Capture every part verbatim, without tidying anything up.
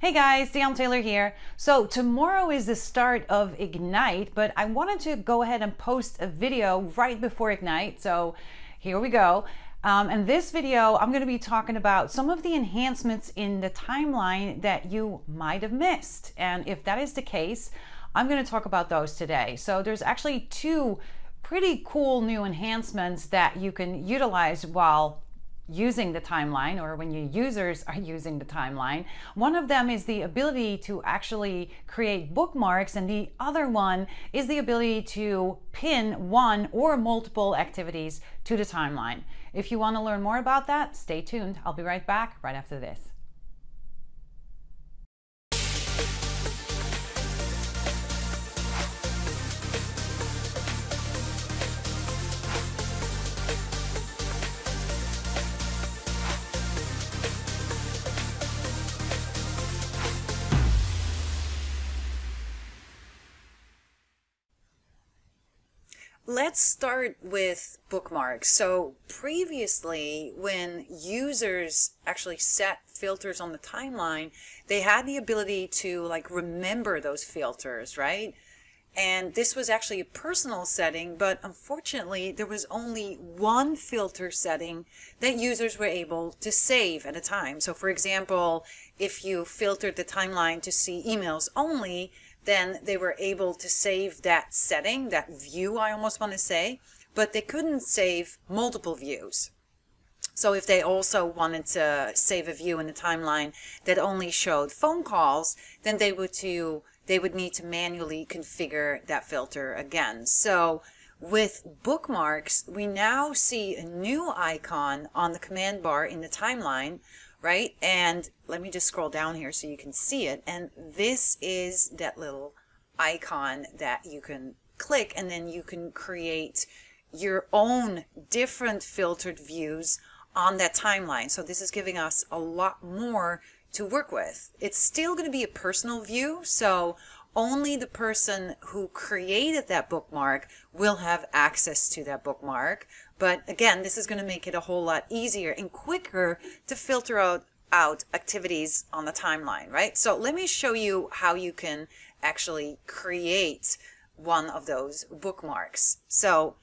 Hey guys, Dian Taylor here. So tomorrow is the start of Ignite, but I wanted to go ahead and post a video right before Ignite. So here we go. Um, and this video, I'm going to be talking about some of the enhancements in the timeline that you might have missed. And if that is the case, I'm going to talk about those today. So there's actually two pretty cool new enhancements that you can utilize while using the timeline, or when your users are using the timeline. One of them is the ability to actually create bookmarks, and the other one is the ability to pin one or multiple activities to the timeline. If you want to learn more about that, stay tuned. I'll be right back right after this. Let's start with bookmarks. So previously, when users actually set filters on the timeline, they had the ability to like remember those filters, right? And this was actually a personal setting, but unfortunately there was only one filter setting that users were able to save at a time. So for example, if you filtered the timeline to see emails only, then they were able to save that setting, that view I almost want to say, but they couldn't save multiple views. So if they also wanted to save a view in the timeline that only showed phone calls, then they would, to, they would need to manually configure that filter again. So with bookmarks, we now see a new icon on the command bar in the timeline, right? And let me just scroll down here so you can see it. And this is that little icon that you can click, and then you can create your own different filtered views on that timeline. So this is giving us a lot more to work with. It's still going to be a personal view, so only the person who created that bookmark will have access to that bookmark. But again, this is going to make it a whole lot easier and quicker to filter out, out activities on the timeline, right? So let me show you how you can actually create one of those bookmarks. So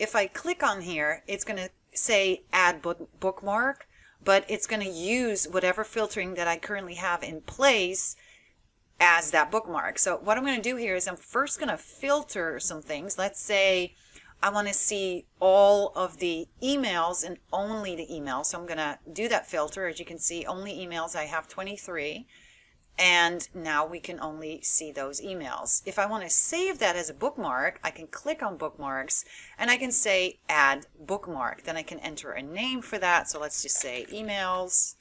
if I click on here, it's going to say add bookmark, but it's going to use whatever filtering that I currently have in place as that bookmark. So what I'm going to do here is I'm first going to filter some things. Let's say I want to see all of the emails and only the emails. So I'm going to do that filter. As you can see, only emails, I have twenty-three. And now we can only see those emails. If I want to save that as a bookmark, I can click on bookmarks and I can say add bookmark. Then I can enter a name for that. So let's just say emails.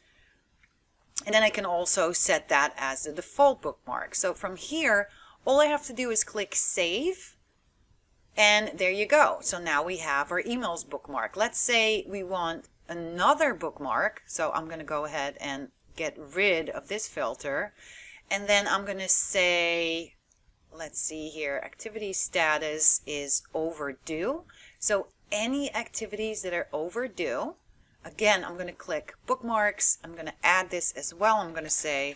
And then I can also set that as the default bookmark. So from here, all I have to do is click save. And there you go. So now we have our emails bookmark. Let's say we want another bookmark. So I'm going to go ahead and get rid of this filter. And then I'm going to say, let's see here, activity status is overdue. So any activities that are overdue. Again, I'm going to click bookmarks. I'm going to add this as well. I'm going to say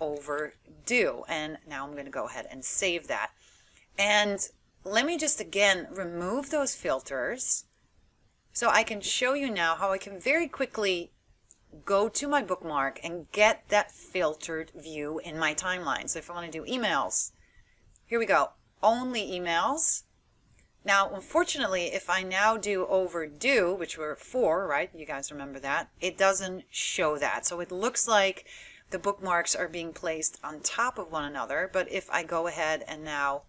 overdue. And now I'm going to go ahead and save that. And let me just again remove those filters so I can show you now how I can very quickly go to my bookmark and get that filtered view in my timeline. So if I want to do emails, here we go, only emails. Now, unfortunately, if I now do overdue, which were four, right? You guys remember that. It doesn't show that. So it looks like the bookmarks are being placed on top of one another. But if I go ahead and now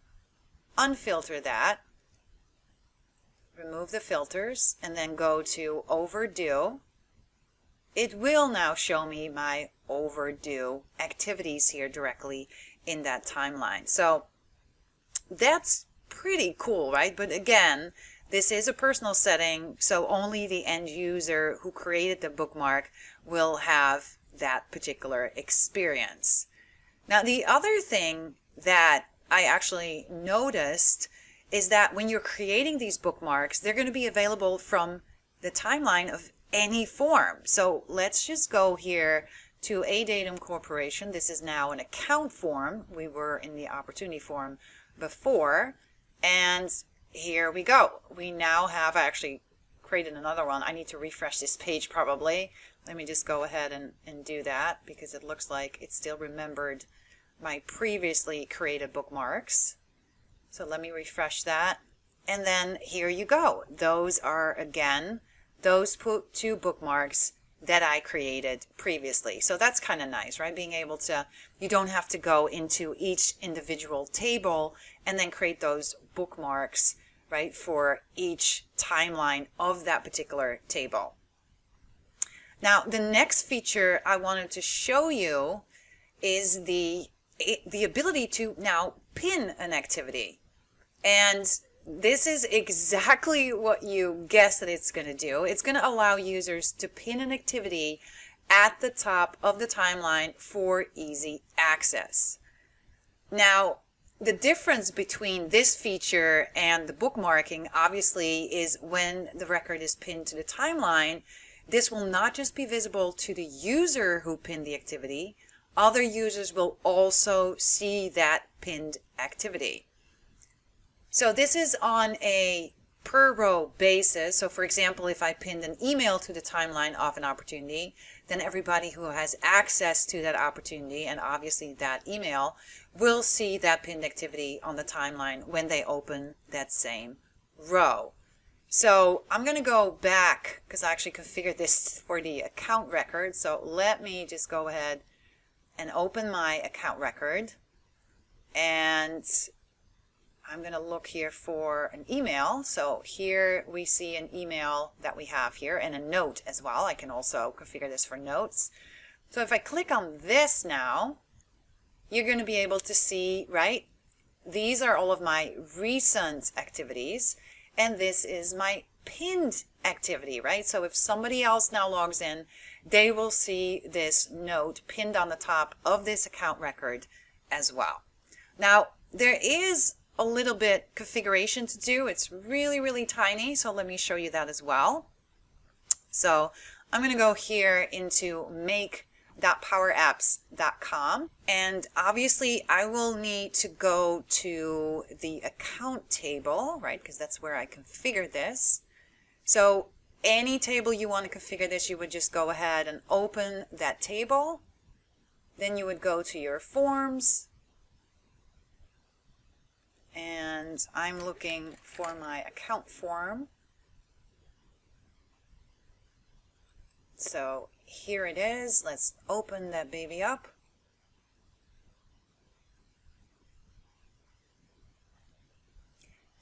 unfilter that, remove the filters, and then go to overdue, it will now show me my overdue activities here directly in that timeline. So that's pretty cool, right? But again, this is a personal setting, so only the end user who created the bookmark will have that particular experience. Now, the other thing that I actually noticed is that when you're creating these bookmarks, they're going to be available from the timeline of any form. So let's just go here to A Datum Corporation. This is now an account form. We were in the opportunity form before, and here we go. We now have actually created another one. I need to refresh this page probably. Let me just go ahead and, and do that, because it looks like it still remembered my previously created bookmarks. So let me refresh that. And then here you go. Those are, again, those two bookmarks that I created previously. So that's kind of nice, right? Being able to, you don't have to go into each individual table and then create those bookmarks, right, for each timeline of that particular table. Now, the next feature I wanted to show you is the, the ability to now pin an activity. And this is exactly what you guessed that it's going to do. It's going to allow users to pin an activity at the top of the timeline for easy access. Now, the difference between this feature and the bookmarking, obviously, is when the record is pinned to the timeline, this will not just be visible to the user who pinned the activity, other users will also see that pinned activity. So this is on a per row basis. So for example, if I pinned an email to the timeline of an opportunity, then everybody who has access to that opportunity, and obviously that email, will see that pinned activity on the timeline when they open that same row. So I'm going to go back, because I actually configured this for the account record. So let me just go ahead and open my account record, and I'm going to look here for an email. So here we see an email that we have here, and a note as well. I can also configure this for notes. So if I click on this now, you're going to be able to see, right, these are all of my recent activities, and this is my pinned activity, right? So if somebody else now logs in, they will see this note pinned on the top of this account record as well. Now, there is a little bit configuration to do. It's really, really tiny. So let me show you that as well. So I'm going to go here into make dot power apps dot com. And obviously I will need to go to the account table, right? Because that's where I configured this. So any table you want to configure this, you would just go ahead and open that table. Then you would go to your forms. And I'm looking for my account form. So here it is. Let's open that baby up.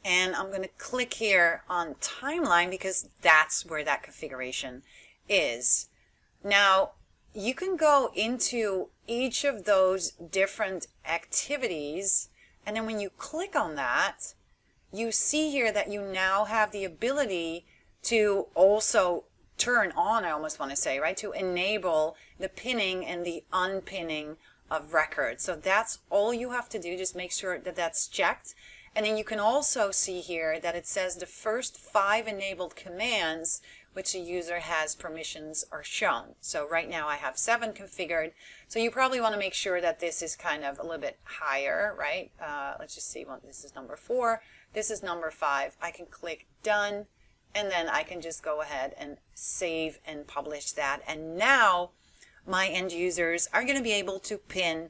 And I'm going to click here on timeline, because that's where that configuration is. Now, you can go into each of those different activities, and then when you click on that, you see here that you now have the ability to also turn on, I almost want to say, right, to enable the pinning and the unpinning of records. So that's all you have to do. Just make sure that that's checked. And then you can also see here that it says the first five enabled commands which a user has permissions are shown. So right now I have seven configured. So you probably want to make sure that this is kind of a little bit higher, right? Uh, let's just see, well, this is number four, this is number five. I can click done, and then I can just go ahead and save and publish that. And now my end users are going to be able to pin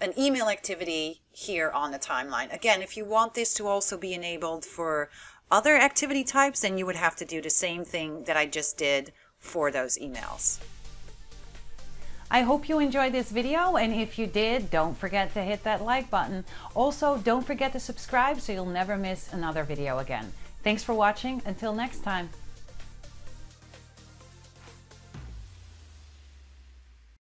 an email activity here on the timeline. Again, if you want this to also be enabled for other activity types, then you would have to do the same thing that I just did for those emails. I hope you enjoyed this video, and if you did, don't forget to hit that like button. Also, don't forget to subscribe so you'll never miss another video again. Thanks for watching. Until next time.